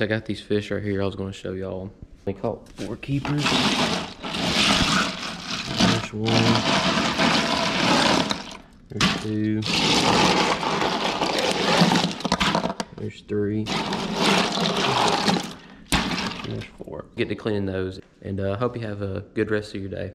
I got these fish right here I was going to show y'all. They caught 4 keepers. There's one. There's 2. There's 3. There's 4. Get to cleaning those. And I hope you have a good rest of your day.